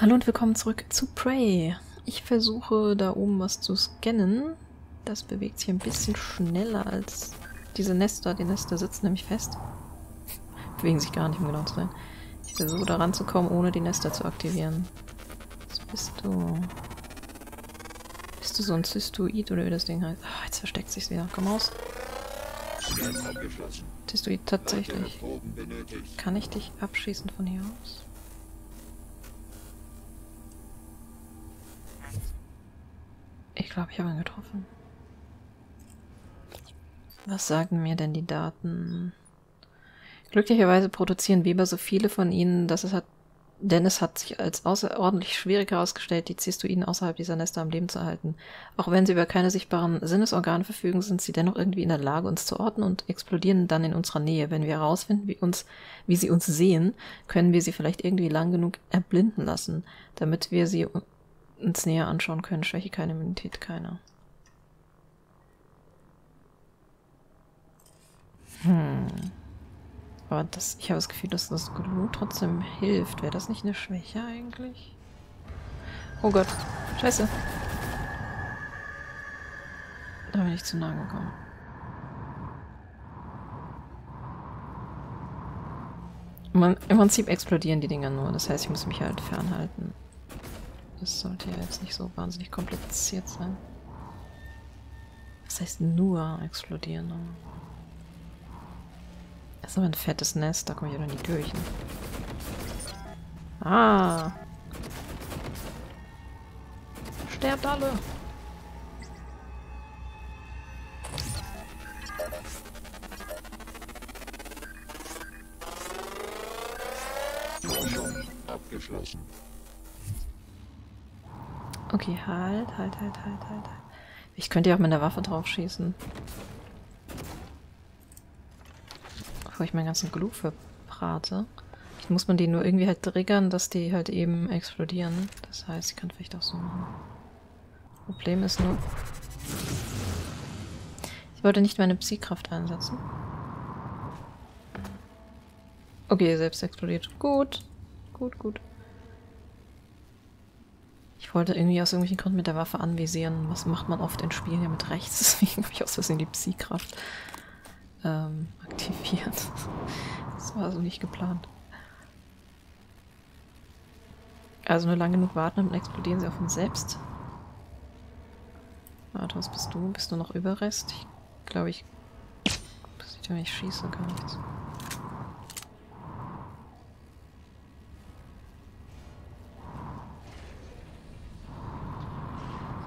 Hallo und willkommen zurück zu Prey. Ich versuche da oben was zu scannen. Das bewegt sich ein bisschen schneller als diese Nester. Die Nester sitzen nämlich fest. Bewegen sich gar nicht, um genau zu sein. Ich versuche da ranzukommen, ohne die Nester zu aktivieren. Was bist du? Bist du so ein Zystoid oder wie das Ding heißt? Oh, jetzt versteckt sich's wieder. Komm raus. Zystoid, tatsächlich. Kann ich dich abschießen von hier aus? Ich glaube, ich habe ihn getroffen. Was sagen mir denn die Daten? Glücklicherweise produzieren Weber so viele von ihnen, dass es hat. Denn es hat sich als außerordentlich schwierig herausgestellt, die Zystoiden außerhalb dieser Nester am Leben zu halten. Auch wenn sie über keine sichtbaren Sinnesorgane verfügen, sind sie dennoch irgendwie in der Lage, uns zu orten und explodieren dann in unserer Nähe. Wenn wir herausfinden, wie sie uns sehen, können wir sie vielleicht irgendwie lang genug erblinden lassen, damit wir sie uns näher anschauen können. Schwäche keine, Immunität keine. Aber das, ich habe das Gefühl, dass das Glut trotzdem hilft. Wäre das nicht eine Schwäche eigentlich? Oh Gott. Scheiße. Da bin ich zu nahe gekommen. Im Prinzip explodieren die Dinger nur. Das heißt, ich muss mich halt fernhalten. Das sollte ja jetzt nicht so wahnsinnig kompliziert sein. Das heißt nur explodieren. Das ist aber ein fettes Nest, da komme ich ja noch nicht durch. Ah! Sterbt alle! Abgeschlossen. Okay, halt. Ich könnte ja auch mit einer Waffe drauf schießen. Wo ich meinen ganzen Glut verbrate. Jetzt muss man die nur irgendwie halt triggern, dass die halt eben explodieren. Das heißt, ich kann vielleicht auch so machen. Problem ist nur... Ich wollte nicht meine Psykraft einsetzen. Okay, selbst explodiert. Gut. Ich wollte irgendwie aus irgendwelchen Gründen mit der Waffe anvisieren. Was macht man oft in Spielen ja mit rechts? Deswegen habe ich aus Versehen die Psykraft aktiviert. Das war also nicht geplant. Also nur lang genug warten, dann explodieren sie auf uns selbst. Warte, was bist du? Bist du noch Überrest? Ich glaube, Das sieht ja, wenn ich schieße, gar nichts.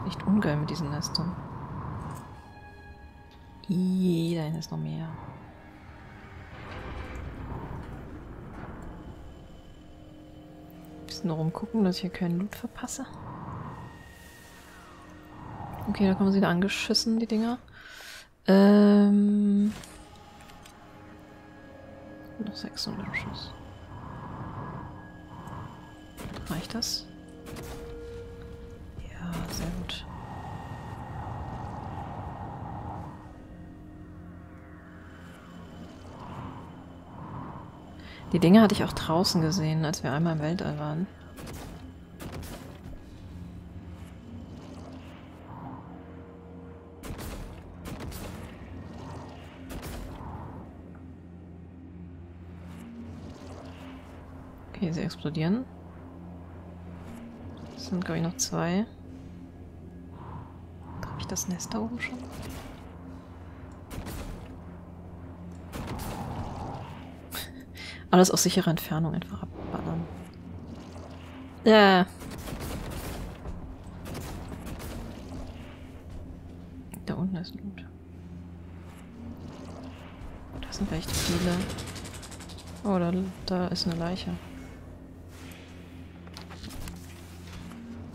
Echt ungeil mit diesen Nestern. Da hinten ist noch mehr. Ein bisschen rumgucken, dass ich hier keinen Loot verpasse. Okay, da kommen sie wieder angeschissen, die Dinger. Noch 600 Schuss. Reicht das? Ja, sehr gut. Die Dinger hatte ich auch draußen gesehen, als wir einmal im Weltall waren. Okay, sie explodieren. Es sind, glaube ich, noch zwei. Habe ich das Nest da oben schon? Alles aus sicherer Entfernung einfach abballern. Da unten ist Loot. Das sind echt viele. Oh, da ist eine Leiche.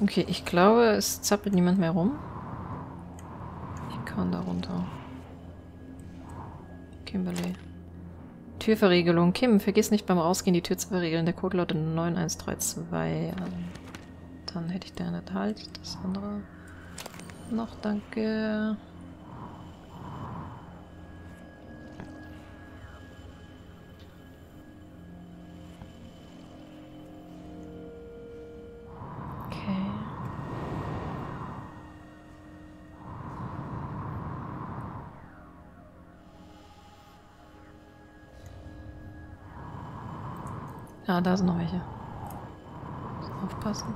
Okay, ich glaube, es zappelt niemand mehr rum. Ich kann da runter. Kimberly. Türverriegelung. Kim, vergiss nicht beim Rausgehen die Tür zu verriegeln. Der Code lautet 9132. Dann hätte ich da nicht halt. Das andere noch, danke. Okay. Ja, da sind noch welche. Aufpassen.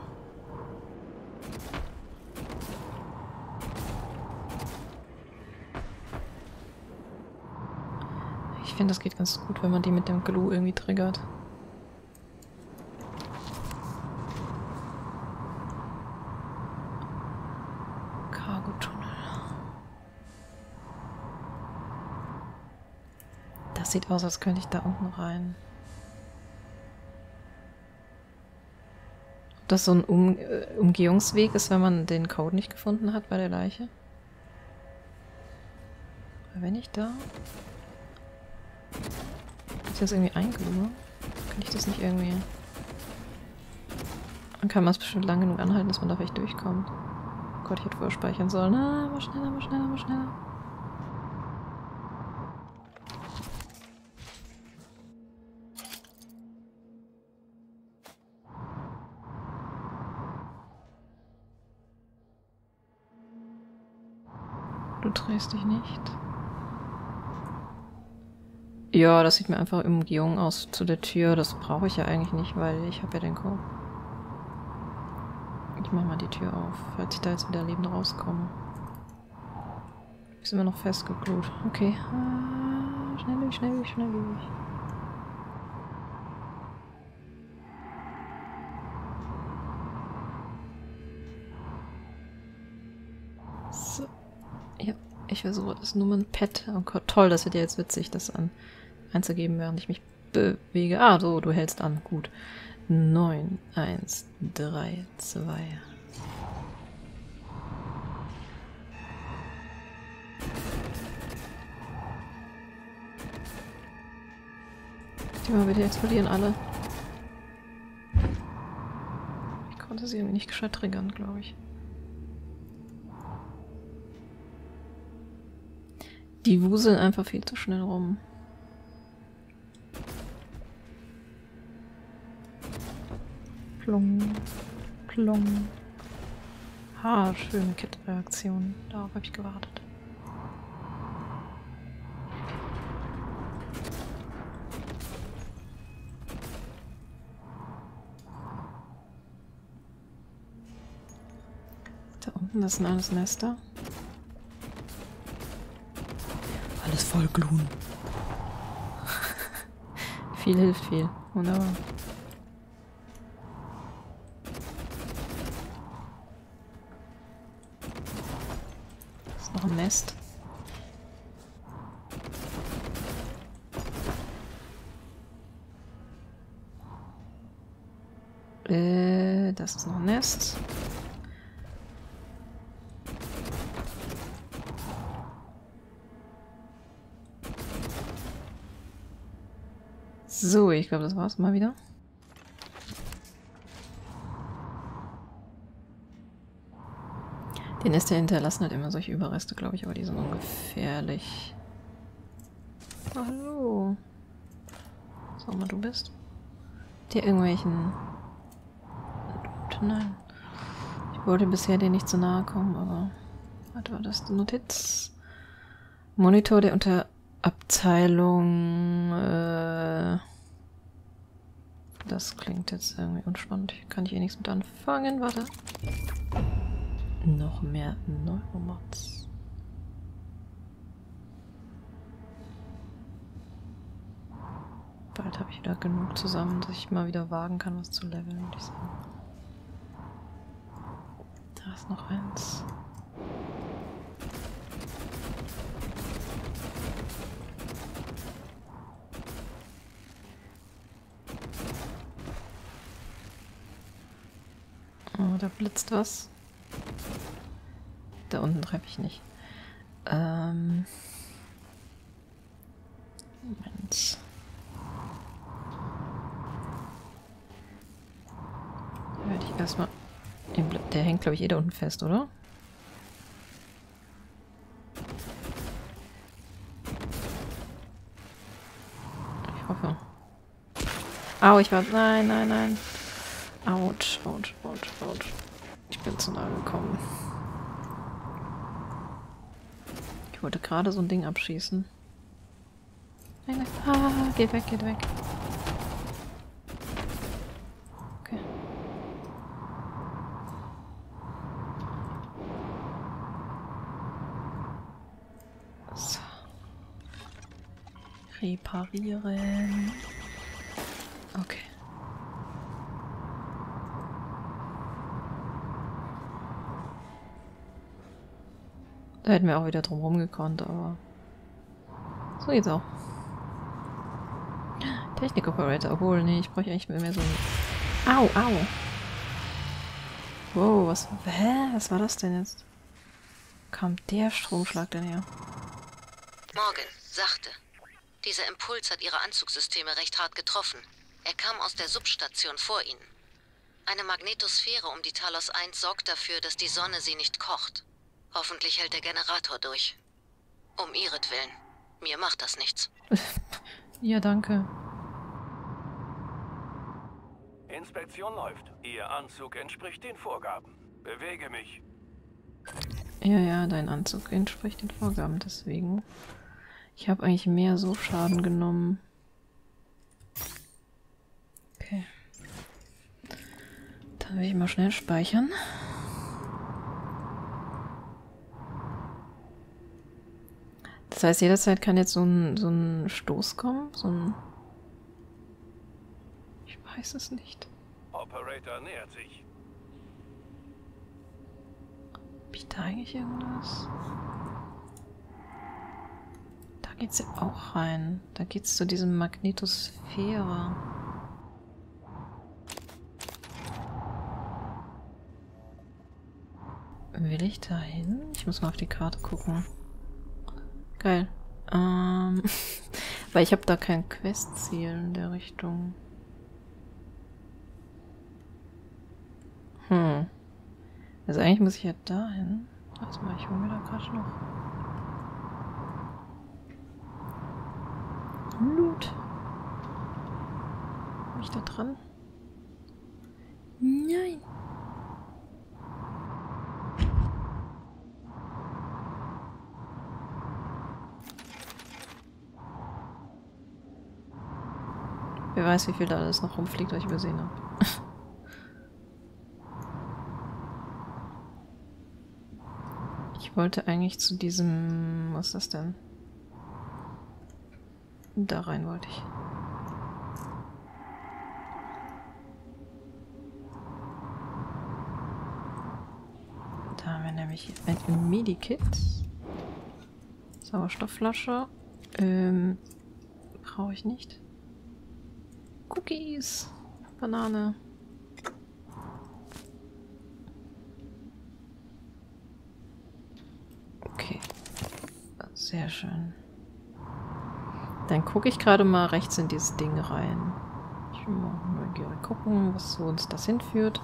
Ich finde, das geht ganz gut, wenn man die mit dem Glue irgendwie triggert. Cargo-Tunnel. Das sieht aus, als könnte ich da unten rein. Ob das so ein Umgehungsweg ist, wenn man den Code nicht gefunden hat bei der Leiche? Wenn ich da... Ist das irgendwie eingenommen? Kann ich das nicht irgendwie... Dann kann man es bestimmt lang genug anhalten, dass man da vielleicht durchkommt. Oh Gott, ich hätte vorher speichern sollen. Ah, mal schneller, mal schneller, mal schneller. Du drehst dich nicht. Ja, das sieht mir einfach im Umgehung aus zu der Tür. Das brauche ich ja eigentlich nicht, weil ich habe ja den Code. Ich mache mal die Tür auf, falls ich da jetzt wieder lebend rauskomme. Ist immer noch festgeklut. Okay. Schnell durch, schnell durch, schnell durch. So. Ja, ich versuche das Nummernpad. Oh Gott, toll, das wird ja jetzt witzig, das an einzugeben, während ich mich bewege. Ah, so, du hältst an. Gut. 9, 1, 3, 2. Die mal bitte explodieren alle. Ich konnte sie irgendwie nicht gescheit triggern, glaube ich. Die wuseln einfach viel zu schnell rum. Plung, plung. Ha, schöne Kit-Reaktion. Darauf habe ich gewartet. Da unten, das sind alles Nester. Alles voll Glun. Viel hilft viel. Wunderbar. Noch ein Nest. Das ist noch ein Nest. So, ich glaube, das war's mal wieder. Die Nester hinterlassen halt immer solche Überreste, glaube ich, aber die sind ungefährlich. Oh, hallo. Sag mal, du bist. Der irgendwelchen... Nein. Ich wollte bisher dir nicht zu nahe kommen, aber... Was war das? Notiz. Monitor der Unterabteilung... Das klingt jetzt irgendwie unspannend. Kann ich eh nichts mit anfangen. Warte. Noch mehr Neuromods. Bald habe ich wieder genug zusammen, dass ich mal wieder wagen kann, was zu leveln, würde ich sagen. Da ist noch eins. Oh, da blitzt was. Da unten treffe ich nicht. Moment. Da werde ich erstmal... Der hängt, glaube ich, eh da unten fest, oder? Ich hoffe. Au, ich war... Nein, nein, nein. Autsch, autsch, autsch, autsch. Ich bin zu nahe gekommen. Ich wollte gerade so ein Ding abschießen. Nein, nein. Ah, geht weg, geht weg. Okay. So. Reparieren. Okay. Da hätten wir auch wieder drum rumgekonnt, aber so geht's auch. Technik Operator, obwohl, nee, ich bräuchte eigentlich mehr so ein... Au, au! Wow, was... Hä? Was war das denn jetzt? Wo kam der Stromschlag denn her? Morgan, sachte. Dieser Impuls hat ihre Anzugssysteme recht hart getroffen. Er kam aus der Substation vor ihnen. Eine Magnetosphäre um die Talos 1 sorgt dafür, dass die Sonne sie nicht kocht. Hoffentlich hält der Generator durch. Um ihretwillen. Mir macht das nichts. Ja, danke. Inspektion läuft. Ihr Anzug entspricht den Vorgaben. Bewege mich. Ja, ja, dein Anzug entspricht den Vorgaben, deswegen. Ich habe eigentlich mehr so Schaden genommen. Okay. Dann will ich mal schnell speichern. Das heißt, jederzeit kann jetzt so ein Stoß kommen, so ein... Ich weiß es nicht. Operator nähert sich. Hab ich da eigentlich irgendwas? Da geht's ja auch rein. Da geht's zu diesem Magnetosphäre. Will ich da hin? Ich muss mal auf die Karte gucken. Geil. Weil ich habe da kein Questziel in der Richtung. Hm. Also eigentlich muss ich ja dahin. Warte mal, ich hole mir da gerade noch Loot. Bin ich da dran? Nein. Wer weiß, wie viel da alles noch rumfliegt, was ich übersehen habe. Ich wollte eigentlich zu diesem... Was ist das denn? Da rein wollte ich. Da haben wir nämlich ein Medikit. Sauerstoffflasche. Brauche ich nicht. Cookies. Banane. Okay. Sehr schön. Dann gucke ich gerade mal rechts in dieses Ding rein. Ich will mal neugierig gucken, was so uns das hinführt.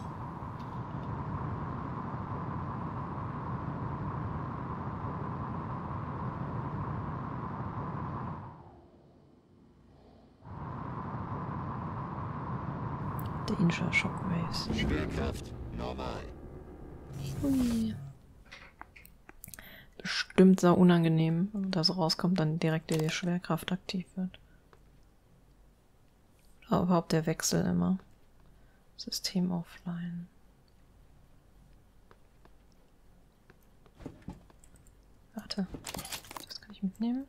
Danger Shockwaves. Schwerkraft normal. Ui. Bestimmt sau unangenehm, wenn das rauskommt, dann direkt die Schwerkraft aktiv wird. Aber überhaupt der Wechsel immer. System offline. Warte. Das kann ich mitnehmen.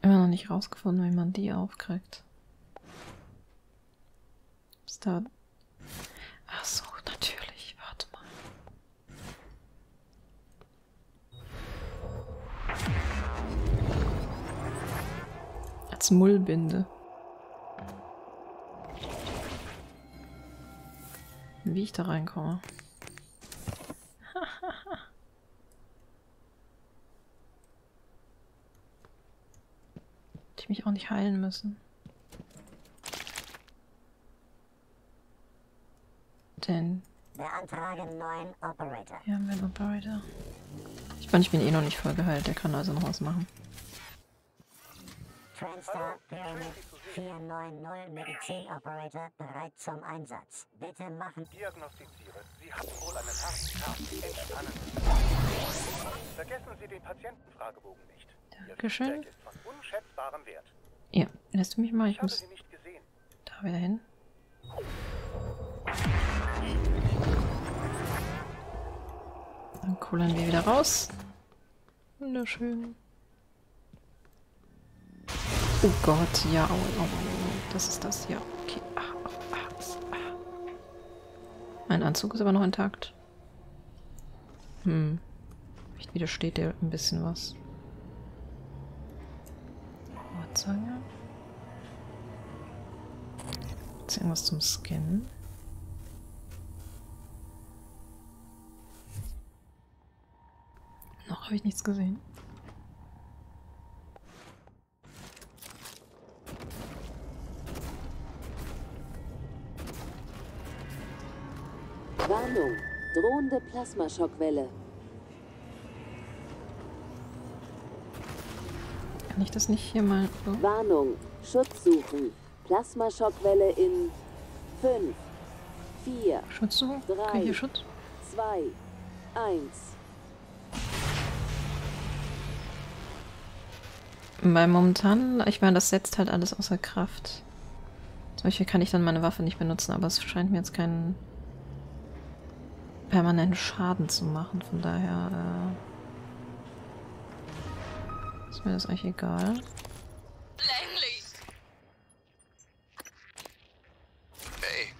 Immer noch nicht rausgefunden, wie man die aufkriegt. Ist da... Ach so, natürlich. Warte mal. Als Mullbinde. Wie ich da reinkomme. Mich auch nicht heilen müssen. Denn... Beantragen neuen Operator. Hier haben wir einen Operator. Ich Ich meine, ich bin eh noch nicht voll geheilt, der kann also noch was machen. Transfer Pyramid 490 Medizin-Operator bereit zum Einsatz. Bitte machen... Diagnostiziere. Sie hatten wohl einen harten Tag. Entspannen. Vergessen Sie den Patientenfragebogen nicht. Dankeschön. Ihr Feedback ist von unschätzbarem Wert. Ja, lässt du mich mal? Ich muss... Da wieder hin. Dann kullern wir wieder raus. Wunderschön. Oh Gott, ja, oh, oh, oh, das ist das, ja, okay. Ach, oh, ach, ach. Mein Anzug ist aber noch intakt. Hm, vielleicht widersteht der ein bisschen was. Rohrzange. Gibt es irgendwas zum Scannen? Noch habe ich nichts gesehen. Warnung, drohende Plasmaschockwelle. Kann ich das nicht hier mal... So? Warnung, Schutz suchen. Plasmaschockwelle in 5, 4, Schutz suchen? 3, kann ich hier Schutz? 2, 1. Weil momentan, ich meine, das setzt halt alles außer Kraft. Zum Beispiel kann ich dann meine Waffe nicht benutzen, aber es scheint mir jetzt keinen... permanenten Schaden zu machen, von daher ist mir das eigentlich egal. Langley. Hey,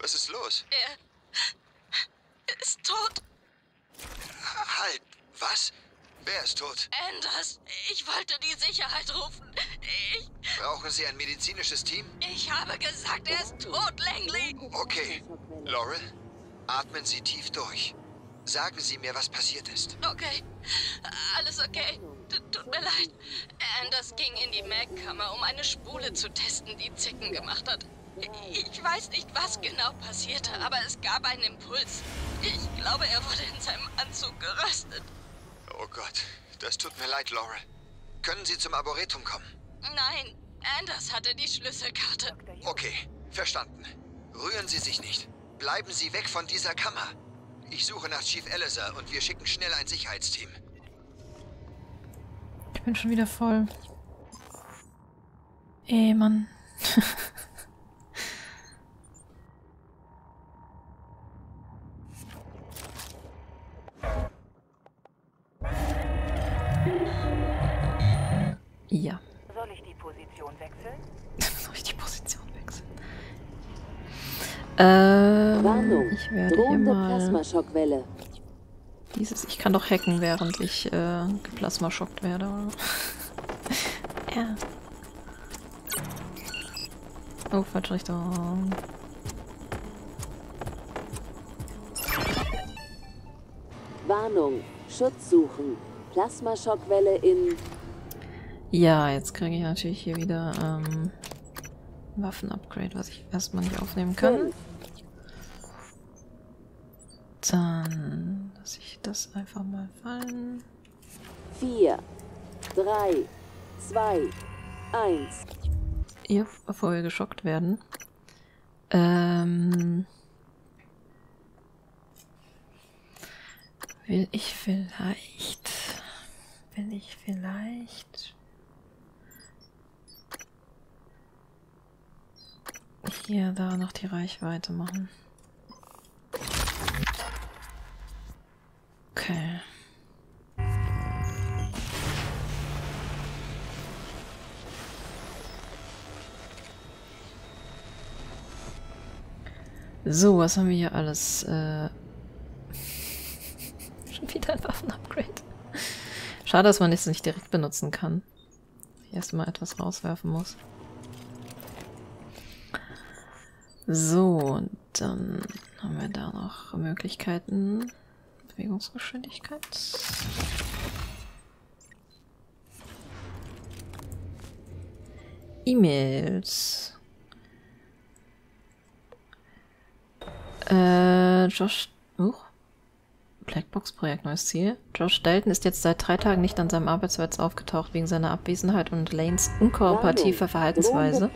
was ist los? Er ist tot. Halt, was? Wer ist tot? Anders, ich wollte die Sicherheit rufen. Brauchen Sie ein medizinisches Team? Ich habe gesagt, er ist tot, Langley. Okay, Lorel? Atmen Sie tief durch. Sagen Sie mir, was passiert ist. Okay. Alles okay. Tut mir leid. Anders ging in die Mag-Kammer, um eine Spule zu testen, die Zicken gemacht hat. Ich weiß nicht, was genau passierte, aber es gab einen Impuls. Ich glaube, er wurde in seinem Anzug geröstet. Oh Gott. Das tut mir leid, Laura. Können Sie zum Arboretum kommen? Nein. Anders hatte die Schlüsselkarte. Okay. Verstanden. Rühren Sie sich nicht. Bleiben Sie weg von dieser Kammer. Ich suche nach Chief Eliza und wir schicken schnell ein Sicherheitsteam. Ich bin schon wieder voll. Ey, Mann. Ja. Soll ich die Position wechseln? Soll ich die Position wechseln? Ich werde hier mal dieses, ich kann doch hacken, während ich geplasmaschockt werde. Ja. Oh, falsche Richtung. Warnung, Schutz suchen. Plasmaschockwelle in... Ja, jetzt kriege ich natürlich hier wieder Waffen-Upgrade, was ich erstmal nicht aufnehmen kann. Dann lasse ich das einfach mal fallen. 4, 3, 2, 1. Ja, bevor wir geschockt werden. Will ich vielleicht... Hier, da noch die Reichweite machen. Okay. So, was haben wir hier alles? Schon wieder ein Waffen-Upgrade. Schade, dass man das nicht direkt benutzen kann. Ich erstmal etwas rauswerfen muss. So, dann haben wir da noch Möglichkeiten. Bewegungsgeschwindigkeit. E-Mails. Josh... Blackbox-Projekt, neues Ziel. Josh Dalton ist jetzt seit 3 Tagen nicht an seinem Arbeitsplatz aufgetaucht wegen seiner Abwesenheit und Lanes unkooperativer Verhaltensweise.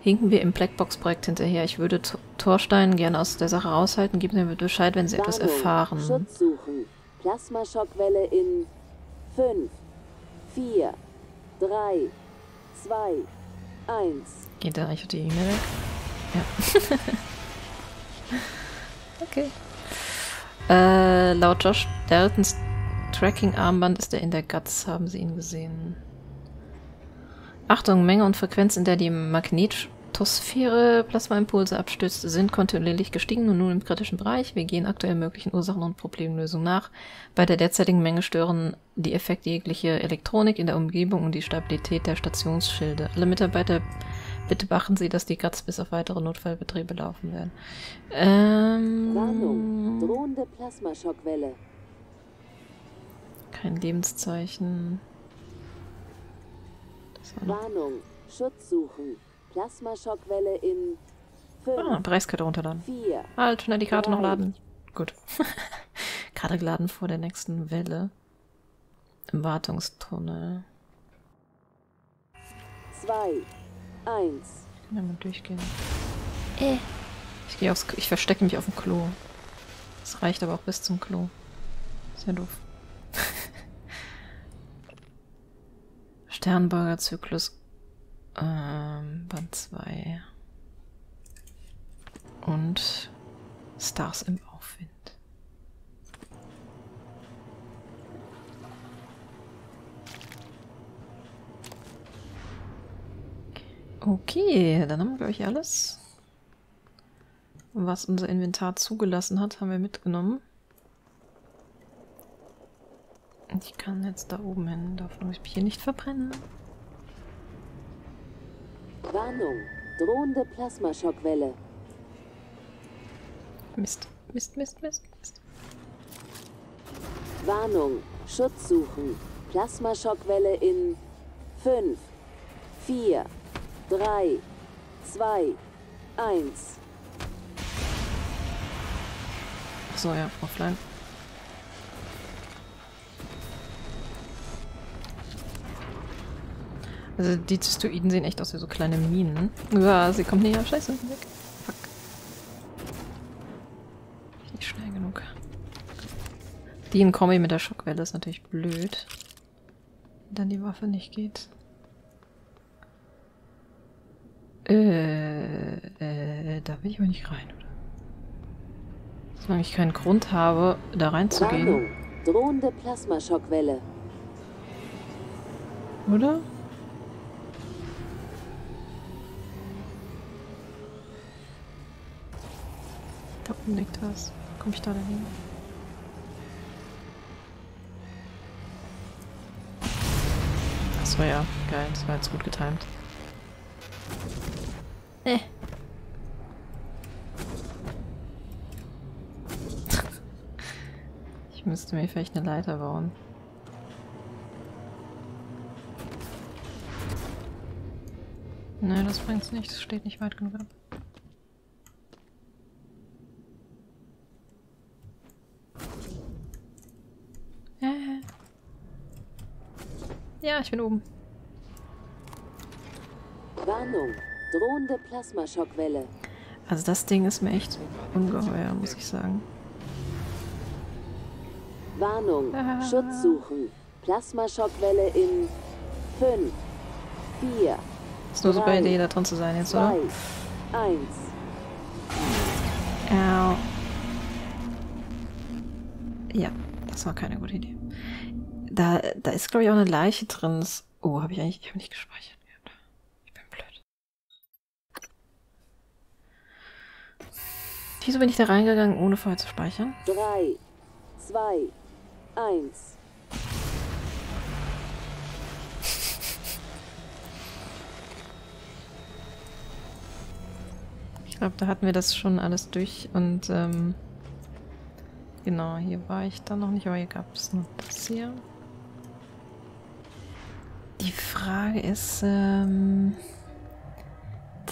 Hinken wir im Blackbox-Projekt hinterher. Ich würde Thorstein gerne aus der Sache raushalten. Gib mir Bescheid, wenn sie etwas erfahren. Schutz suchen. Plasma-Schockwelle in 5, 4, 3, 2, 1. Geht da eigentlich die E-Mail weg? Ja. Okay. Laut Josh Daltons Tracking-Armband ist er in der GUTS, haben sie ihn gesehen. Achtung, Menge und Frequenz, in der die Magnetosphäre Plasmaimpulse abstößt, sind kontinuierlich gestiegen und nun im kritischen Bereich. Wir gehen aktuell möglichen Ursachen und Problemlösungen nach. Bei der derzeitigen Menge stören die Effekte jegliche Elektronik in der Umgebung und die Stabilität der Stationsschilde. Alle Mitarbeiter bitte beachten Sie, dass die GUTS bis auf weitere Notfallbetriebe laufen werden. Warnung, drohende Plasmaschockwelle. Kein Lebenszeichen. Warnung, Schutz suchen. Plasmaschockwelle in 5. Ah, Preiskarte runterladen. 4, halt, schnell die Karte 3. Noch laden. Gut. Karte geladen vor der nächsten Welle. Im Wartungstunnel. 2. 1. Ich kann damit durchgehen. Ich verstecke mich auf dem Klo. Das reicht aber auch bis zum Klo. Ist ja doof. Sternberger Zyklus Band 2. Und Stars im Aufwind. Okay, dann haben wir, glaube ich, alles, was unser Inventar zugelassen hat, haben wir mitgenommen. Und ich kann jetzt da oben hin, davon muss ich mich hier nicht verbrennen. Warnung, drohende Plasmaschockwelle. Mist, Mist, Mist, Mist, Mist. Warnung, Schutz suchen, Plasmaschockwelle in 5, 4... 3, 2, 1. So, ja, offline. Also die Zystoiden sehen echt aus wie so kleine Minen. Ja, sie kommt näher. Scheiße, weg. Fuck. Nicht schnell genug. Die in Kombi mit der Schockwelle ist natürlich blöd. Dann die Waffe nicht geht. Da will ich aber nicht rein, oder? Solange ich keinen Grund habe, da reinzugehen. Warnung, drohende Plasmaschockwelle. Oder? Da oben liegt was. Komm ich da dahin? Achso, ja. Geil, das war jetzt gut getimt. Ich müsste mir vielleicht eine Leiter bauen. Nein, das bringt's nicht. Das steht nicht weit genug ab. Ja, ich bin oben. Warnung. Drohende Plasmaschockwelle. Also das Ding ist mir echt ungeheuer, muss ich sagen. Warnung, Schutz suchen. Plasmaschockwelle in 5, 4, ist nur 3, super Idee, da drin zu sein jetzt, 2, oder? 1. Ja, das war keine gute Idee. Da ist, glaube ich, auch eine Leiche drin. Oh, habe ich eigentlich... Ich habe nicht gespeichert. Wieso bin ich da reingegangen, ohne vorher zu speichern? 3, 2, 1. Ich glaube, da hatten wir das schon alles durch und genau, hier war ich dann noch nicht, aber hier gab es noch das hier. Die Frage ist,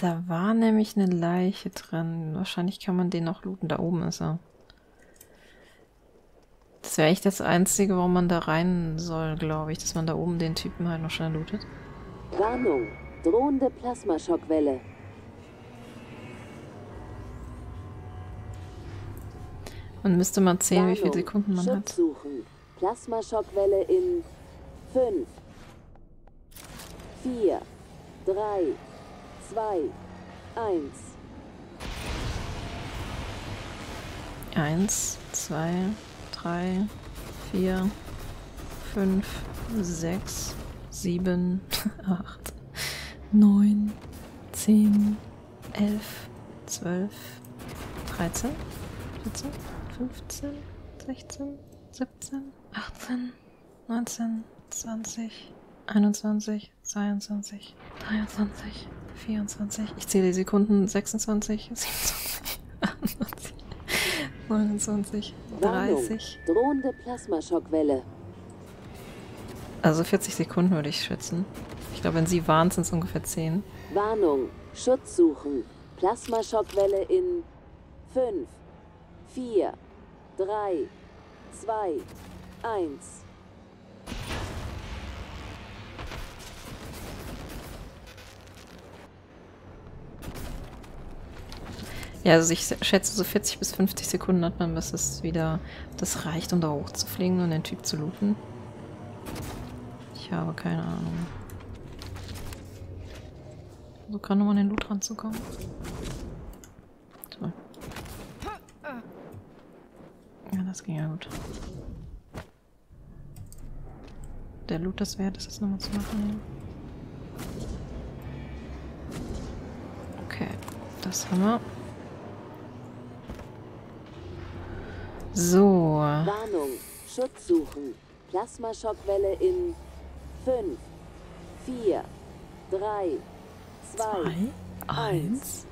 da war nämlich eine Leiche drin. Wahrscheinlich kann man den noch looten. Da oben ist er. Das wäre echt das Einzige, warum man da rein soll, glaube ich. Dass man da oben den Typen halt noch schnell lootet. Warnung. Drohende Plasmaschockwelle. Man müsste mal zählen, Warnung, wie viele Sekunden man hat. Plasmaschockwelle in 5, 4, 3, 2, 1. 1, 2, 3, 4, 5, 6, 7, 8, 9, 10, 11, 12, 13, 14, 15, 16, 17, 18, 19, 20, 21, 22, 23, 24, ich zähle die Sekunden, 26, 27, 28, 29, 30. Drohende Plasmaschockwelle. Also 40 Sekunden würde ich schätzen. Ich glaube, wenn sie warnt, sind es ungefähr 10. Warnung, Schutz suchen. Plasmaschockwelle in 5, 4, 3, 2, 1. Ja, also ich schätze, so 40 bis 50 Sekunden hat man, bis es wieder das reicht, um da hochzufliegen und den Typ zu looten. Ich habe keine Ahnung. So kann nochmal an den Loot ranzukommen. So. Ja, das ging ja gut. Der Loot das wert ist, das nochmal zu machen. Okay, das haben wir. So. Warnung, Schutz suchen. Plasmaschockwelle in 5, 4, 3, 2, 1.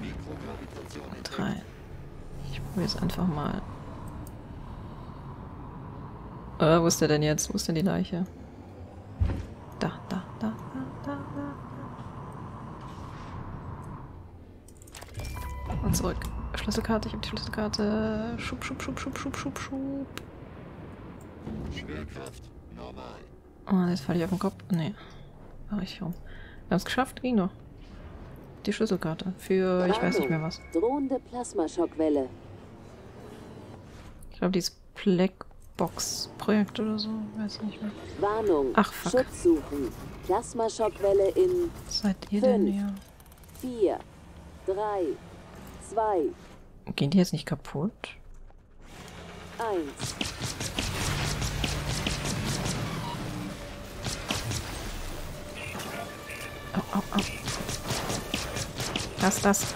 Mikrogravitation in 3. Ich probiere es einfach mal. Wo ist der denn jetzt? Wo ist denn die Leiche? Da, da, da. Und zurück. Schlüsselkarte, ich habe die Schlüsselkarte. Schub, schub, schub, schub, schub, schub, schub. Schwerkraft, normal. Oh, jetzt falle ich auf den Kopf. Nee. War richtig rum. Wir haben es geschafft, ging doch. Die Schlüsselkarte. Für, ich weiß nicht mehr was. Drohende Plasmaschockwelle. Ich glaube, die ist Blackbox-Projekt oder so. Weiß nicht mehr. Warnung. Ach, fuck. Schutz suchen. Plasmaschockwelle in. Was seid ihr denn hier? 4, 3, 2. Gehen die jetzt nicht kaputt? 1. Oh, oh, oh. Lass das.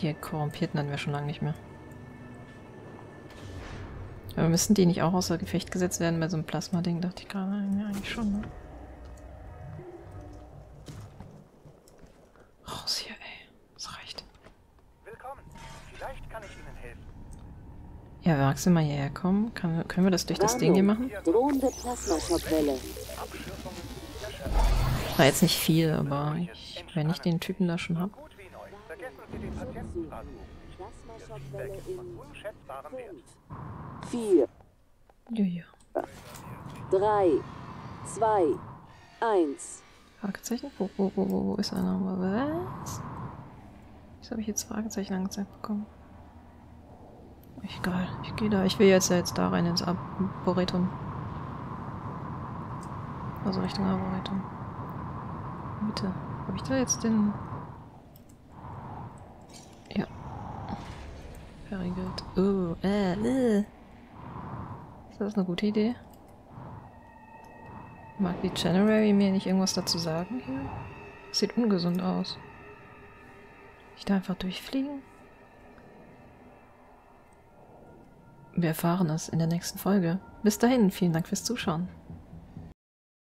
Die Korrumpierten hatten wir schon lange nicht mehr. Aber müssen die nicht auch außer Gefecht gesetzt werden bei so einem Plasma-Ding? Dachte ich gerade eigentlich schon, ne? Ja, magst du mal hierher kommen? Können wir das durch das Ding hier machen? War jetzt nicht viel, aber ich, wenn ich den Typen da schon habe. Juju. 3, 2, 1. Fragezeichen? Wo ist einer? Was? Wieso habe ich jetzt Fragezeichen angezeigt bekommen? Egal, ich gehe da. Ich will jetzt da rein ins Arboretum. Also Richtung Arboretum. Bitte. Habe ich da jetzt den... Ja. Verriegelt. Ist das eine gute Idee? Mag die January mir nicht irgendwas dazu sagen hier? Sieht ungesund aus. Ich da einfach durchfliegen? Wir erfahren es in der nächsten Folge. Bis dahin, vielen Dank fürs Zuschauen.